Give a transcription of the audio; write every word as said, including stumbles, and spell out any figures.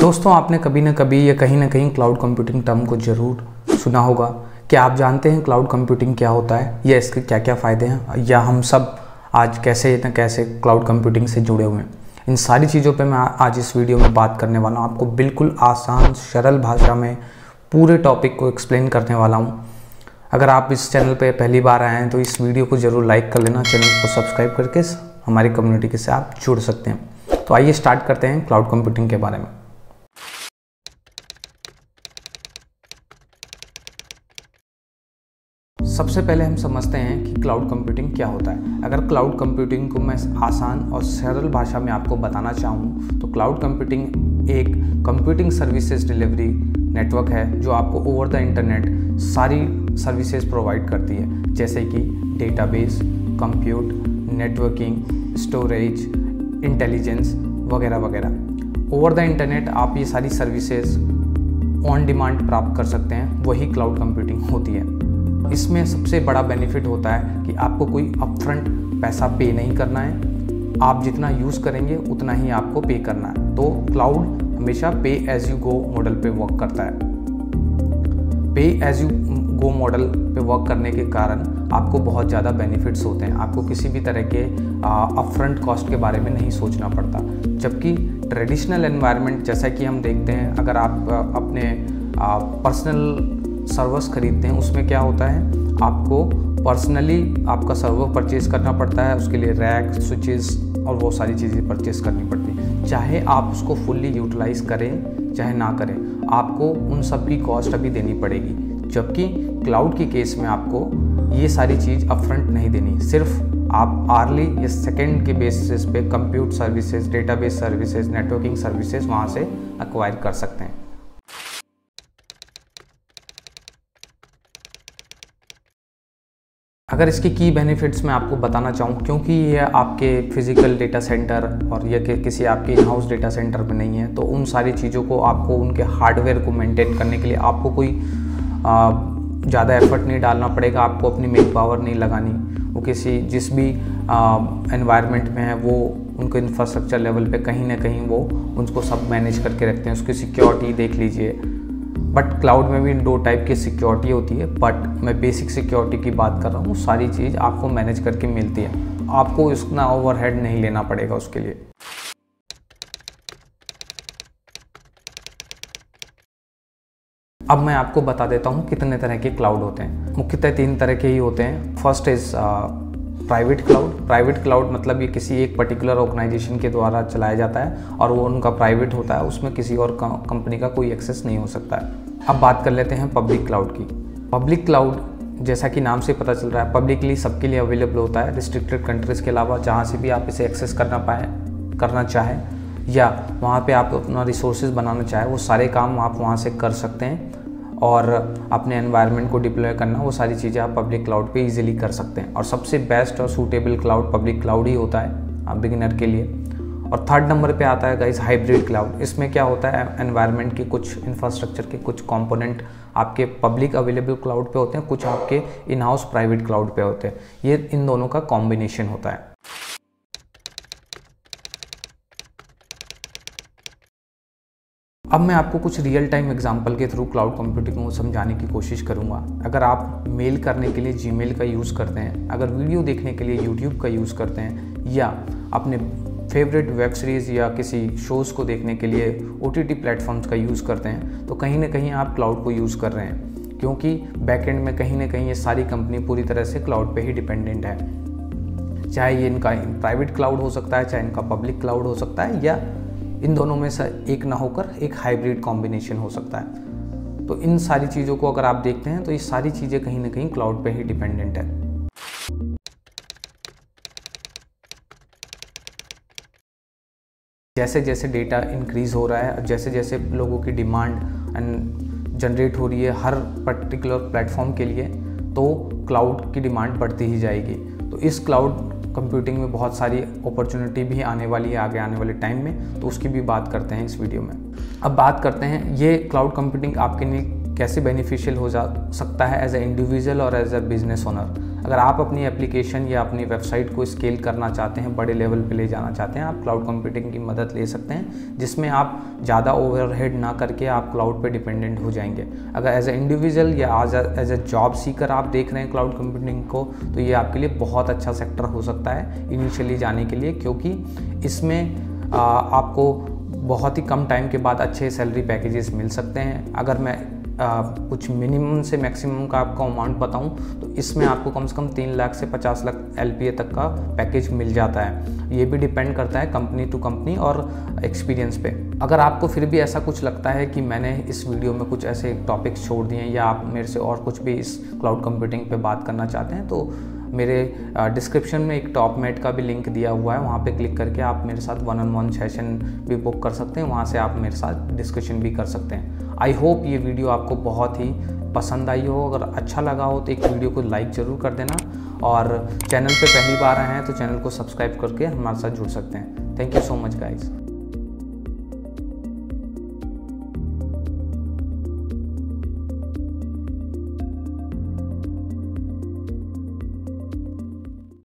दोस्तों, आपने कभी ना कभी या कहीं ना कहीं क्लाउड कंप्यूटिंग टर्म को जरूर सुना होगा। क्या आप जानते हैं क्लाउड कंप्यूटिंग क्या होता है या इसके क्या क्या फ़ायदे हैं, या हम सब आज कैसे न कैसे क्लाउड कंप्यूटिंग से जुड़े हुए हैं? इन सारी चीज़ों पे मैं आज इस वीडियो में बात करने वाला हूँ। आपको बिल्कुल आसान सरल भाषा में पूरे टॉपिक को एक्सप्लेन करने वाला हूँ। अगर आप इस चैनल पे पहली बार आए हैं तो इस वीडियो को ज़रूर लाइक कर लेना, चैनल को सब्सक्राइब करके हमारी कम्युनिटी के साथ आप जुड़ सकते हैं। तो आइए स्टार्ट करते हैं क्लाउड कंप्यूटिंग के बारे में। सबसे पहले हम समझते हैं कि क्लाउड कंप्यूटिंग क्या होता है। अगर क्लाउड कंप्यूटिंग को मैं आसान और सरल भाषा में आपको बताना चाहूँ तो क्लाउड कंप्यूटिंग एक कंप्यूटिंग सर्विसेज डिलीवरी नेटवर्क है जो आपको ओवर द इंटरनेट सारी सर्विसेज प्रोवाइड करती है, जैसे कि database, compute, networking, storage, intelligence वगैरह वगैरह। ओवर द इंटरनेट आप ये सारी सर्विसेज ऑन डिमांड प्राप्त कर सकते हैं, वही क्लाउड कंप्यूटिंग होती है। इसमें सबसे बड़ा बेनिफिट होता है कि आपको कोई अपफ्रंट पैसा पे नहीं करना है। आप जितना यूज़ करेंगे उतना ही आपको पे करना है। तो क्लाउड हमेशा pay as you go model पे वर्क करता है। Pay as you go model पे वर्क करने के कारण आपको बहुत ज़्यादा बेनिफिट्स होते हैं। आपको किसी भी तरह के अपफ्रंट कॉस्ट के बारे में नहीं सोचना पड़ता, जबकि ट्रेडिशनल एनवायरनमेंट जैसा कि हम देखते हैं, अगर आप अपने पर्सनल सर्वर्स खरीदते हैं उसमें क्या होता है, आपको पर्सनली आपका सर्वर परचेस करना पड़ता है, उसके लिए रैक, स्विचेस और वो सारी चीज़ें परचेस करनी पड़ती हैं। चाहे आप उसको फुल्ली यूटिलाइज करें चाहे ना करें, आपको उन सब की कॉस्ट अभी देनी पड़ेगी। जबकि क्लाउड के केस में आपको ये सारी चीज़ अपफ्रंट नहीं देनी, सिर्फ आप आर्ली या सेकेंड के बेसिस पे compute services, database services, networking services वहाँ से एक्वायर कर सकते हैं। अगर इसके की बेनिफिट्स मैं आपको बताना चाहूँ, क्योंकि ये आपके फिजिकल डेटा सेंटर और ये कि किसी आपके इन हाउस डेटा सेंटर में नहीं है, तो उन सारी चीज़ों को आपको उनके हार्डवेयर को मेंटेन करने के लिए आपको कोई ज़्यादा एफर्ट नहीं डालना पड़ेगा, आपको अपनी मैन पावर नहीं लगानी। वो किसी जिस भी एनवायरनमेंट में है वो उनको इंफ्रास्ट्रक्चर लेवल पे कहीं ना कहीं वो उनको सब मैनेज करके रखते हैं। उसकी सिक्योरिटी देख लीजिए। बट क्लाउड में भी दो टाइप की सिक्योरिटी होती है, बट मैं बेसिक सिक्योरिटी की बात कर रहा हूँ। सारी चीज़ आपको मैनेज करके मिलती है, आपको इसका ओवरहेड नहीं लेना पड़ेगा उसके लिए। अब मैं आपको बता देता हूँ कितने तरह के क्लाउड होते हैं। मुख्यतः तीन तरह के ही होते हैं। First is private cloud. Private cloud मतलब ये किसी एक पर्टिकुलर ऑर्गेनाइजेशन के द्वारा चलाया जाता है और वो उनका प्राइवेट होता है, उसमें किसी और कंपनी का कोई एक्सेस नहीं हो सकता है। अब बात कर लेते हैं पब्लिक क्लाउड की। पब्लिक क्लाउड जैसा कि नाम से पता चल रहा है, पब्लिकली सबके लिए अवेलेबल होता है, रिस्ट्रिक्टेड कंट्रीज़ के अलावा, जहाँ से भी आप इसे एक्सेस करना पाए करना चाहें या वहाँ पर आप अपना रिसोर्सेज बनाना चाहें, वो सारे काम आप वहाँ से कर सकते हैं। और अपने एनवायरनमेंट को डिप्लॉय करना, वो सारी चीज़ें आप पब्लिक क्लाउड पे इजीली कर सकते हैं। और सबसे बेस्ट और सूटेबल क्लाउड पब्लिक क्लाउड ही होता है आप बिगिनर के लिए। और थर्ड नंबर पे आता है गाइस हाइब्रिड क्लाउड। इसमें क्या होता है, एनवायरनमेंट के कुछ इंफ्रास्ट्रक्चर के कुछ कंपोनेंट आपके पब्लिक अवेलेबल क्लाउड पे होते हैं, कुछ आपके इन हाउस प्राइवेट क्लाउड पे होते हैं। ये इन दोनों का कॉम्बिनेशन होता है। अब मैं आपको कुछ रियल टाइम एग्जांपल के थ्रू क्लाउड कंप्यूटिंग को समझाने की कोशिश करूंगा। अगर आप मेल करने के लिए जीमेल का यूज़ करते हैं, अगर वीडियो देखने के लिए यूट्यूब का यूज़ करते हैं, या अपने फेवरेट वेब सीरीज़ या किसी शोज़ को देखने के लिए ओटीटी प्लेटफॉर्म्स का यूज़ करते हैं, तो कहीं ना कहीं आप क्लाउड को यूज़ कर रहे हैं, क्योंकि बैकेंड में कहीं ना कहीं ये सारी कंपनी पूरी तरह से क्लाउड पर ही डिपेंडेंट है। चाहे ये इनका प्राइवेट क्लाउड हो सकता है, चाहे इनका पब्लिक क्लाउड हो सकता है, या इन दोनों में से एक ना होकर एक हाइब्रिड कॉम्बिनेशन हो सकता है। तो इन सारी चीज़ों को अगर आप देखते हैं तो ये सारी चीज़ें कहीं ना कहीं क्लाउड पे ही डिपेंडेंट है। जैसे जैसे डेटा इंक्रीज हो रहा है, जैसे जैसे लोगों की डिमांड एंड जनरेट हो रही है हर पर्टिकुलर प्लेटफॉर्म के लिए, तो क्लाउड की डिमांड बढ़ती ही जाएगी। तो इस क्लाउड कंप्यूटिंग में बहुत सारी अपॉर्चुनिटी भी आने वाली है आगे आने वाले टाइम में, तो उसकी भी बात करते हैं इस वीडियो में। अब बात करते हैं ये क्लाउड कंप्यूटिंग आपके लिए कैसे बेनिफिशियल हो जा सकता है एज ए इंडिविजुअल और एज ए बिजनेस ओनर। अगर आप अपनी एप्लीकेशन या अपनी वेबसाइट को स्केल करना चाहते हैं, बड़े लेवल पे ले जाना चाहते हैं, आप क्लाउड कंप्यूटिंग की मदद ले सकते हैं, जिसमें आप ज़्यादा ओवरहेड ना करके आप क्लाउड पे डिपेंडेंट हो जाएंगे। अगर एज ए इंडिविजुअल या एज ए जॉब सीकर आप देख रहे हैं क्लाउड कंप्यूटिंग को, तो ये आपके लिए बहुत अच्छा सेक्टर हो सकता है इनिशियली जाने के लिए, क्योंकि इसमें आ, आपको बहुत ही कम टाइम के बाद अच्छे सैलरी पैकेजेस मिल सकते हैं। अगर मैं आ, कुछ मिनिमम से मैक्सिमम का आपका अमाउंट बताऊं, तो इसमें आपको कम से कम तीन लाख से पचास लाख एलपीए तक का पैकेज मिल जाता है। ये भी डिपेंड करता है कंपनी टू कंपनी और एक्सपीरियंस पे। अगर आपको फिर भी ऐसा कुछ लगता है कि मैंने इस वीडियो में कुछ ऐसे टॉपिक्स छोड़ दिए हैं या आप मेरे से और कुछ भी इस क्लाउड कंप्यूटिंग पे बात करना चाहते हैं, तो मेरे डिस्क्रिप्शन में एक टॉप मेट का भी लिंक दिया हुआ है, वहाँ पे क्लिक करके आप मेरे साथ वन ऑन वन सेशन भी बुक कर सकते हैं, वहाँ से आप मेरे साथ डिस्कशन भी कर सकते हैं। आई होप ये वीडियो आपको बहुत ही पसंद आई हो। अगर अच्छा लगा हो तो एक वीडियो को लाइक ज़रूर कर देना, और चैनल पे पहली बार आए हैं तो चैनल को सब्सक्राइब करके हमारे साथ जुड़ सकते हैं। Thank you so much guys.